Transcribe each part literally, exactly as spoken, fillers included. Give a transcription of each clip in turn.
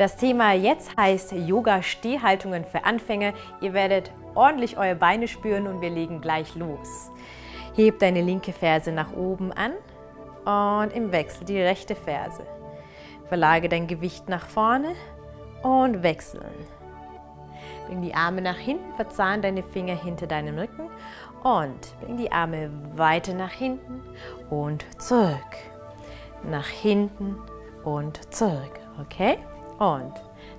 Das Thema jetzt heißt Yoga-Stehhaltungen für Anfänger. Ihr werdet ordentlich eure Beine spüren und wir legen gleich los. Heb deine linke Ferse nach oben an und im Wechsel die rechte Ferse. Verlage dein Gewicht nach vorne und wechseln. Bring die Arme nach hinten, verzahn deine Finger hinter deinem Rücken und bring die Arme weiter nach hinten und zurück. Nach hinten und zurück, okay? Und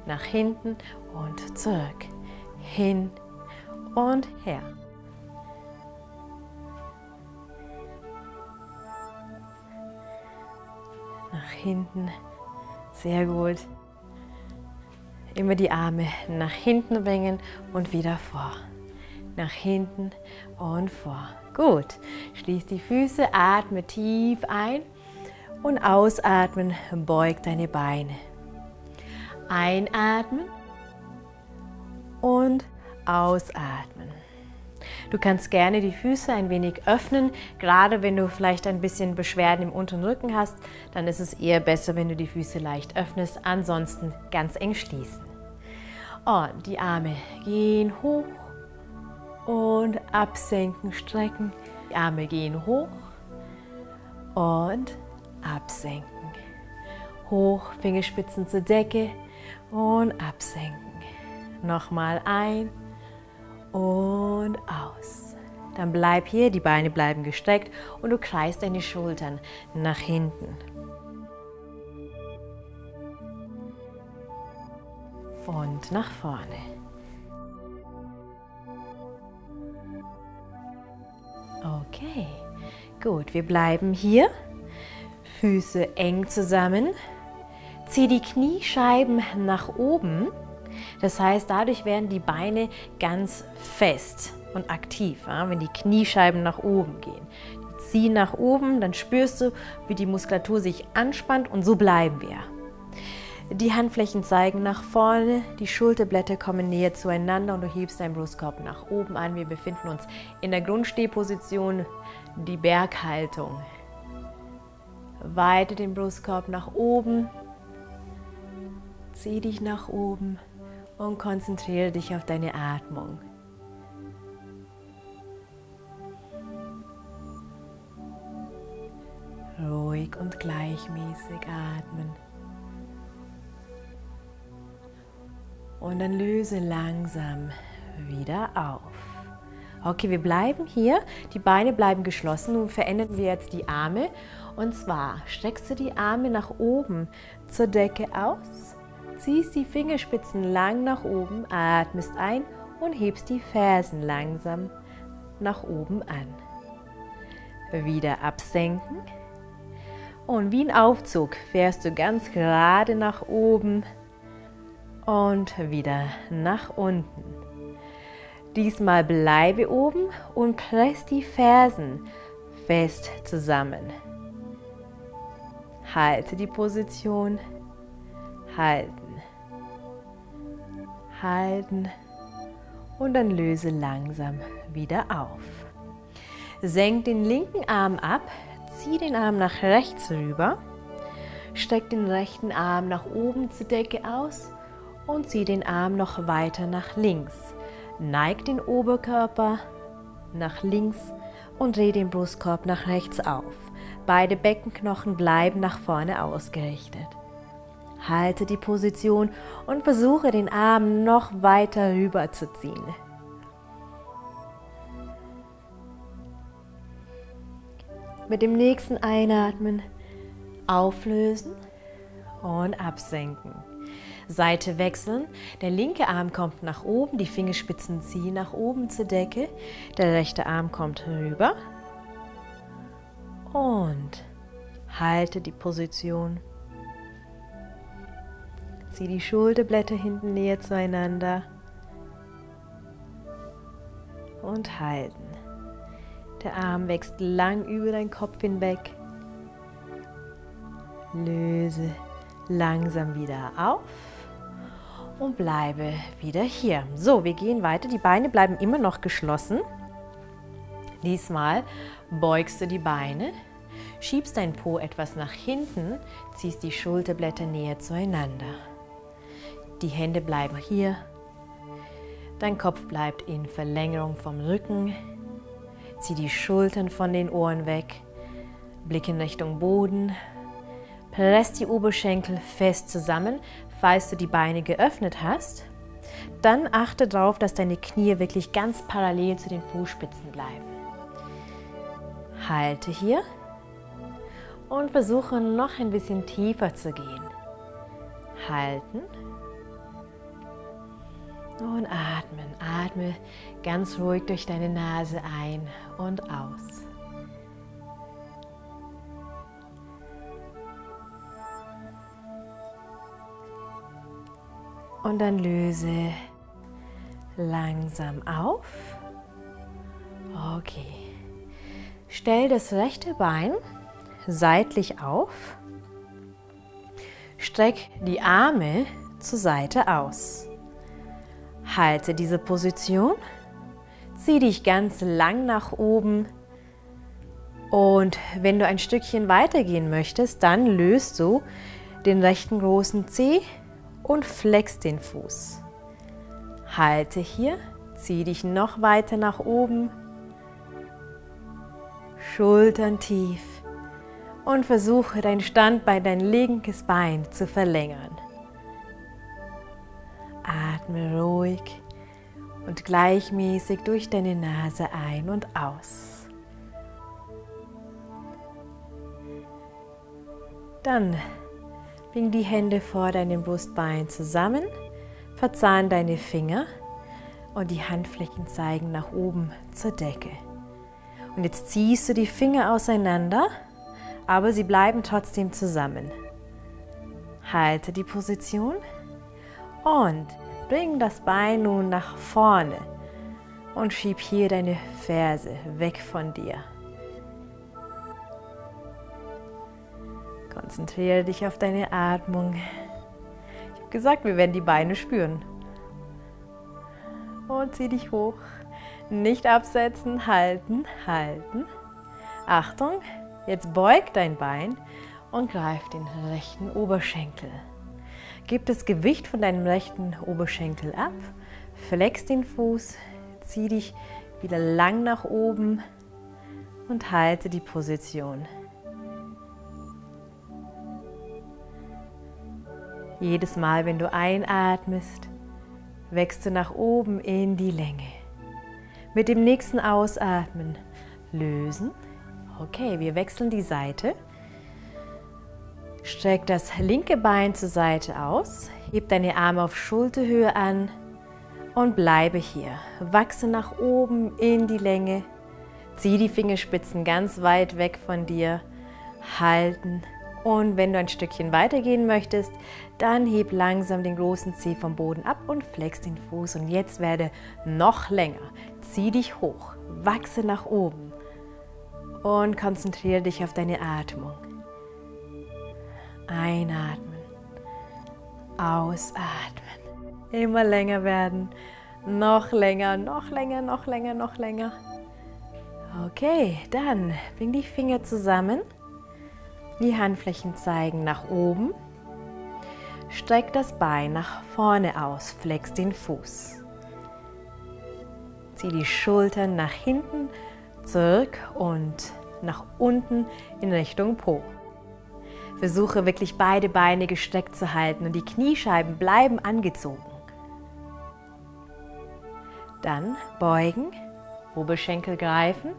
nach hinten und zurück, hin und her. Nach hinten, sehr gut. Immer die Arme nach hinten bringen und wieder vor. Nach hinten und vor. Gut, schließ die Füße, atme tief ein und ausatmen, beug deine Beine. Einatmen und ausatmen. Du kannst gerne die Füße ein wenig öffnen, gerade wenn du vielleicht ein bisschen Beschwerden im unteren Rücken hast, dann ist es eher besser, wenn du die Füße leicht öffnest, ansonsten ganz eng schließen. Und die Arme gehen hoch und absenken, strecken. Die Arme gehen hoch und absenken. Hoch, Fingerspitzen zur Decke und absenken. Nochmal ein und aus. Dann bleib hier, die Beine bleiben gestreckt und du kreist deine Schultern nach hinten. Und nach vorne. Okay, gut, wir bleiben hier. Füße eng zusammen. Zieh die Kniescheiben nach oben. Das heißt, dadurch werden die Beine ganz fest und aktiv, wenn die Kniescheiben nach oben gehen. Zieh nach oben, dann spürst du, wie die Muskulatur sich anspannt und so bleiben wir. Die Handflächen zeigen nach vorne, die Schulterblätter kommen näher zueinander und du hebst deinen Brustkorb nach oben an. Wir befinden uns in der Grundstehposition, die Berghaltung. Weite den Brustkorb nach oben. Zieh dich nach oben und konzentriere dich auf deine Atmung. Ruhig und gleichmäßig atmen. Und dann löse langsam wieder auf. Okay, wir bleiben hier, die Beine bleiben geschlossen. Nun verändern wir jetzt die Arme. Und zwar streckst du die Arme nach oben zur Decke aus. Ziehst die Fingerspitzen lang nach oben, atmest ein und hebst die Fersen langsam nach oben an. Wieder absenken. Und wie ein Aufzug fährst du ganz gerade nach oben und wieder nach unten. Diesmal bleibe oben und press die Fersen fest zusammen. Halte die Position. Halten. Halten und dann löse langsam wieder auf. Senk den linken Arm ab, zieh den Arm nach rechts rüber, streck den rechten Arm nach oben zur Decke aus und zieh den Arm noch weiter nach links. Neig den Oberkörper nach links und dreh den Brustkorb nach rechts auf. Beide Beckenknochen bleiben nach vorne ausgerichtet. Halte die Position und versuche, den Arm noch weiter rüber zu ziehen. Mit dem nächsten Einatmen auflösen und absenken. Seite wechseln. Der linke Arm kommt nach oben, die Fingerspitzen ziehen nach oben zur Decke. Der rechte Arm kommt rüber. Und halte die Position. Zieh die Schulterblätter hinten näher zueinander und halten. Der Arm wächst lang über deinen Kopf hinweg. Löse langsam wieder auf und bleibe wieder hier. So, wir gehen weiter. Die Beine bleiben immer noch geschlossen. Diesmal beugst du die Beine, schiebst dein Po etwas nach hinten, ziehst die Schulterblätter näher zueinander. Die Hände bleiben hier. Dein Kopf bleibt in Verlängerung vom Rücken. Zieh die Schultern von den Ohren weg. Blick in Richtung Boden. Press die Oberschenkel fest zusammen, falls du die Beine geöffnet hast. Dann achte darauf, dass deine Knie wirklich ganz parallel zu den Fußspitzen bleiben. Halte hier und versuche noch ein bisschen tiefer zu gehen. Halten und atmen. Atme ganz ruhig durch deine Nase ein und aus. Und dann löse langsam auf. Okay. Stell das rechte Bein seitlich auf. Streck die Arme zur Seite aus. Halte diese Position. Zieh dich ganz lang nach oben. Und wenn du ein Stückchen weitergehen möchtest, dann löst du den rechten großen Zeh und flex den Fuß. Halte hier, zieh dich noch weiter nach oben, Schultern tief und versuche dein Standbein, dein linkes Bein zu verlängern. Atme ruhig und gleichmäßig durch deine Nase ein und aus. Dann bring die Hände vor deinem Brustbein zusammen, verzahn deine Finger und die Handflächen zeigen nach oben zur Decke. Und jetzt ziehst du die Finger auseinander, aber sie bleiben trotzdem zusammen. Halte die Position und bring das Bein nun nach vorne und schieb hier deine Ferse weg von dir. Konzentriere dich auf deine Atmung. Ich habe gesagt, wir werden die Beine spüren. Und zieh dich hoch. Nicht absetzen, halten, halten. Achtung, jetzt beug dein Bein und greif den rechten Oberschenkel. Gib das Gewicht von deinem rechten Oberschenkel ab. Flex den Fuß, zieh dich wieder lang nach oben und halte die Position. Jedes Mal, wenn du einatmest, wächst du nach oben in die Länge. Mit dem nächsten Ausatmen lösen. Okay, wir wechseln die Seite. Streck das linke Bein zur Seite aus. Heb deine Arme auf Schulterhöhe an und bleibe hier. Wachse nach oben in die Länge. Zieh die Fingerspitzen ganz weit weg von dir. Halten. Und wenn du ein Stückchen weitergehen möchtest, dann heb langsam den großen Zeh vom Boden ab und flex den Fuß. Und jetzt werde noch länger. Zieh dich hoch, wachse nach oben und konzentriere dich auf deine Atmung. Einatmen, ausatmen, immer länger werden, noch länger, noch länger, noch länger, noch länger. Okay, dann bring die Finger zusammen. Die Handflächen zeigen nach oben, streck das Bein nach vorne aus, flex den Fuß. Zieh die Schultern nach hinten, zurück und nach unten in Richtung Po. Versuche wirklich beide Beine gestreckt zu halten und die Kniescheiben bleiben angezogen. Dann beugen, Oberschenkel greifen,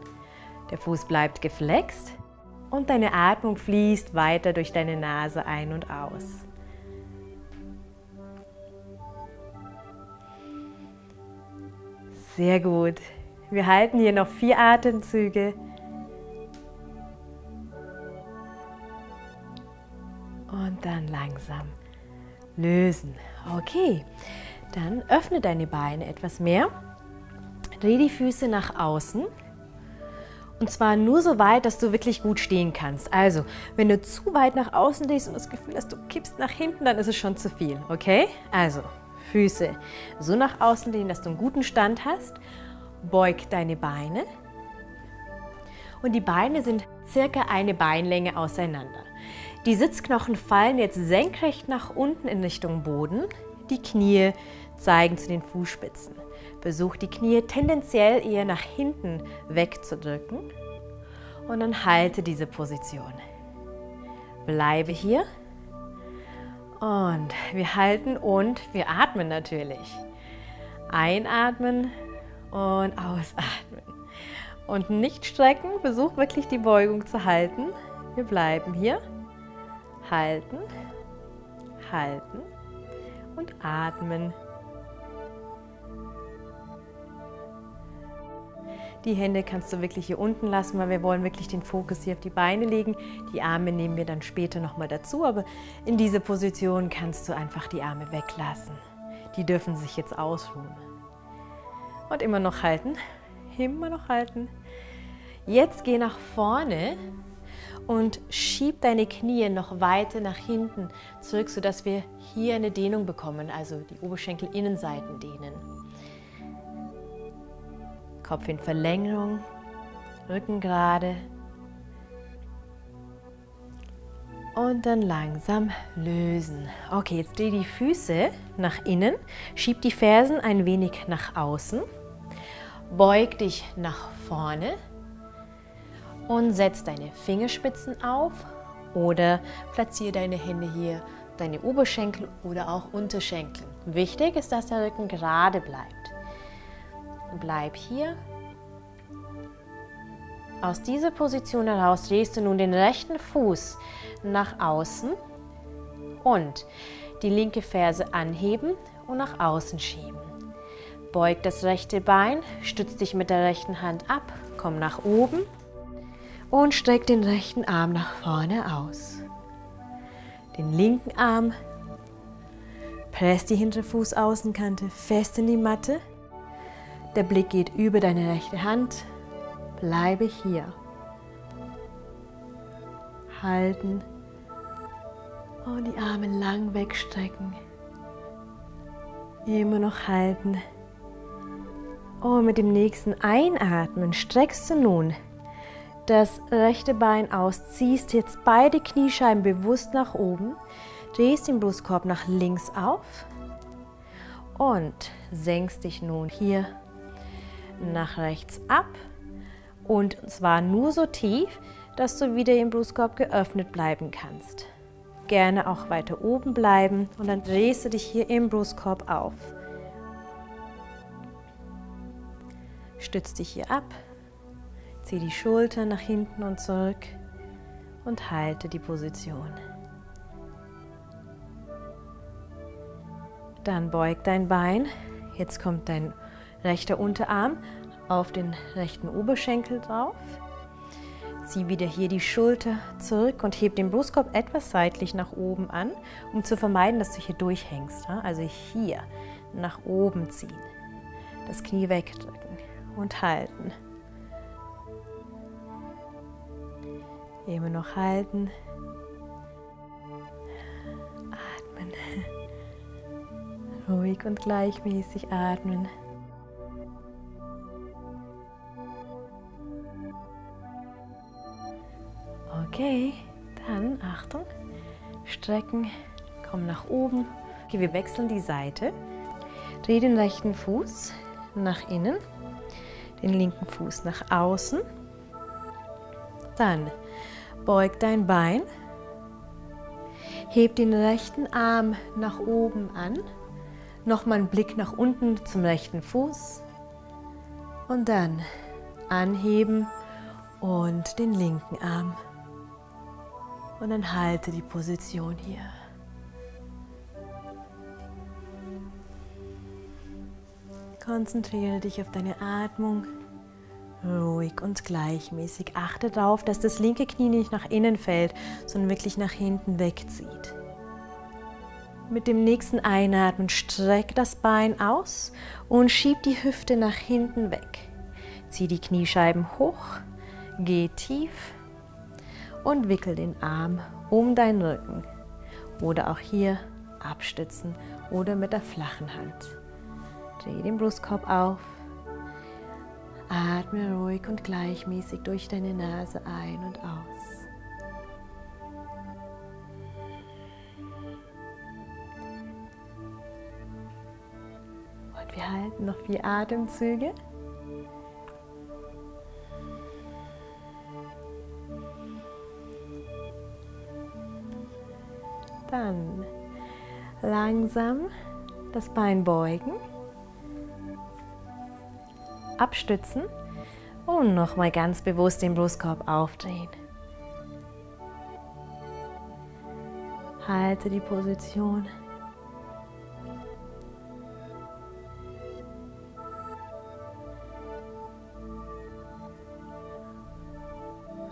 der Fuß bleibt geflext. Und deine Atmung fließt weiter durch deine Nase ein und aus. Sehr gut. Wir halten hier noch vier Atemzüge. Und dann langsam lösen. Okay, dann öffne deine Beine etwas mehr. Dreh die Füße nach außen. Und zwar nur so weit, dass du wirklich gut stehen kannst. Also, wenn du zu weit nach außen drehst und das Gefühl hast, du kippst nach hinten, dann ist es schon zu viel, okay? Also, Füße so nach außen drehen, dass du einen guten Stand hast. Beug deine Beine. Und die Beine sind circa eine Beinlänge auseinander. Die Sitzknochen fallen jetzt senkrecht nach unten in Richtung Boden. Die Knie zeigen zu den Fußspitzen. Versucht die Knie tendenziell eher nach hinten wegzudrücken und dann halte diese Position. Bleibe hier und wir halten und wir atmen natürlich. Einatmen und ausatmen. Und nicht strecken, versuch wirklich die Beugung zu halten. Wir bleiben hier. Halten, halten und atmen. Die Hände kannst du wirklich hier unten lassen, weil wir wollen wirklich den Fokus hier auf die Beine legen. Die Arme nehmen wir dann später nochmal dazu, aber in dieser Position kannst du einfach die Arme weglassen. Die dürfen sich jetzt ausruhen. Und immer noch halten. Immer noch halten. Jetzt geh nach vorne und schieb deine Knie noch weiter nach hinten zurück, sodass wir hier eine Dehnung bekommen, also die Oberschenkelinnenseiten dehnen. Kopf in Verlängerung, Rücken gerade und dann langsam lösen. Okay, jetzt dreh die Füße nach innen, schieb die Fersen ein wenig nach außen. Beug dich nach vorne und setz deine Fingerspitzen auf oder platziere deine Hände hier, deine Oberschenkel oder auch Unterschenkel. Wichtig ist, dass der Rücken gerade bleibt. Bleib hier. Aus dieser Position heraus drehst du nun den rechten Fuß nach außen und die linke Ferse anheben und nach außen schieben. Beug das rechte Bein, stütz dich mit der rechten Hand ab, komm nach oben und streck den rechten Arm nach vorne aus. Den linken Arm, presst die hintere Fußaußenkante fest in die Matte. Der Blick geht über deine rechte Hand, bleibe hier. Halten und die Arme lang wegstrecken. Immer noch halten. Und mit dem nächsten Einatmen streckst du nun das rechte Bein aus, ziehst jetzt beide Kniescheiben bewusst nach oben, drehst den Brustkorb nach links auf und senkst dich nun hier nach rechts ab. Und zwar nur so tief, dass du wieder im Brustkorb geöffnet bleiben kannst. Gerne auch weiter oben bleiben und dann drehst du dich hier im Brustkorb auf. Stütz dich hier ab, zieh die Schultern nach hinten und zurück und halte die Position. Dann beug dein Bein, jetzt kommt dein rechter Unterarm auf den rechten Oberschenkel drauf. Zieh wieder hier die Schulter zurück und heb den Brustkorb etwas seitlich nach oben an, um zu vermeiden, dass du hier durchhängst. Also hier nach oben ziehen, das Knie wegdrücken. Und halten. Immer noch halten. Atmen. Ruhig und gleichmäßig atmen. Okay, dann Achtung. Strecken. Komm nach oben. Okay, wir wechseln die Seite. Dreh den rechten Fuß nach innen. Den linken Fuß nach außen, dann beug dein Bein, heb den rechten Arm nach oben an, nochmal einen Blick nach unten zum rechten Fuß und dann anheben und den linken Arm und dann halte die Position hier. Konzentriere dich auf deine Atmung, ruhig und gleichmäßig. Achte darauf, dass das linke Knie nicht nach innen fällt, sondern wirklich nach hinten wegzieht. Mit dem nächsten Einatmen streck das Bein aus und schieb die Hüfte nach hinten weg. Zieh die Kniescheiben hoch, geh tief und wickel den Arm um deinen Rücken. Oder auch hier abstützen oder mit der flachen Hand. Dreh den Brustkorb auf, atme ruhig und gleichmäßig durch deine Nase ein und aus. Wir halten noch vier Atemzüge. Dann langsam das Bein beugen, abstützen und nochmal ganz bewusst den Brustkorb aufdrehen. Halte die Position.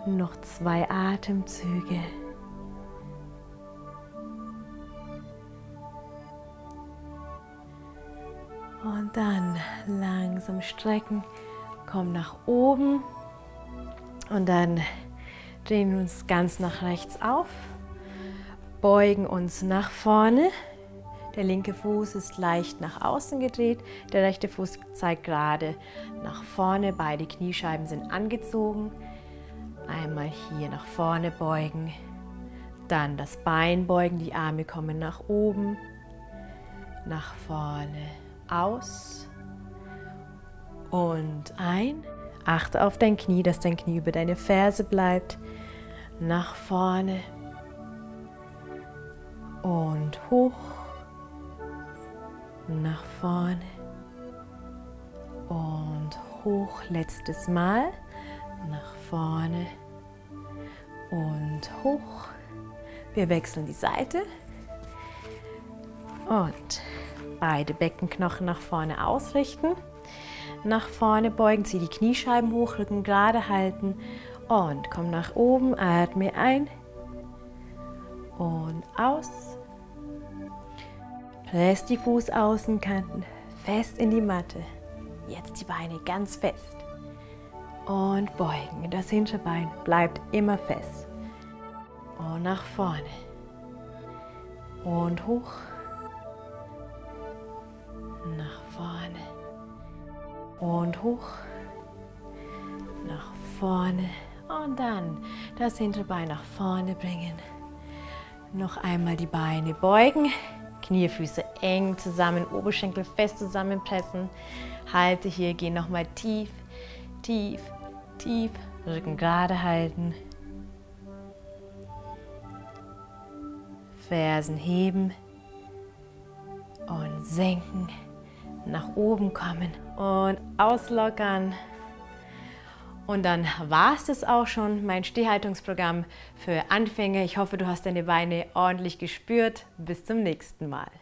Noch zwei Atemzüge. Und dann langsam strecken, komm nach oben und dann drehen wir uns ganz nach rechts auf, beugen uns nach vorne. Der linke Fuß ist leicht nach außen gedreht, der rechte Fuß zeigt gerade nach vorne, beide Kniescheiben sind angezogen. Einmal hier nach vorne beugen, dann das Bein beugen, die Arme kommen nach oben, nach vorne, aus und ein. Achte auf dein Knie, dass dein Knie über deine Ferse bleibt, nach vorne und hoch, nach vorne und hoch, letztes Mal. Nach vorne und hoch. Wir wechseln die Seite und beide Beckenknochen nach vorne ausrichten. Nach vorne beugen, zieh die Kniescheiben hoch, Rücken gerade halten und komm nach oben, atme ein und aus. Press die Fußaußenkanten fest in die Matte. Jetzt die Beine ganz fest. Und beugen. Das hintere Bein bleibt immer fest. Und nach vorne. Und hoch. Nach vorne. Und hoch. Nach vorne. Und dann das hintere Bein nach vorne bringen. Noch einmal die Beine beugen. Knie, Füße eng zusammen, Oberschenkel fest zusammenpressen. Halte hier, geh nochmal tief. Tief, tief, Rücken gerade halten, Fersen heben und senken, nach oben kommen und auslockern. Und dann war es das auch schon, mein Stehhaltungsprogramm für Anfänger. Ich hoffe, du hast deine Beine ordentlich gespürt. Bis zum nächsten Mal.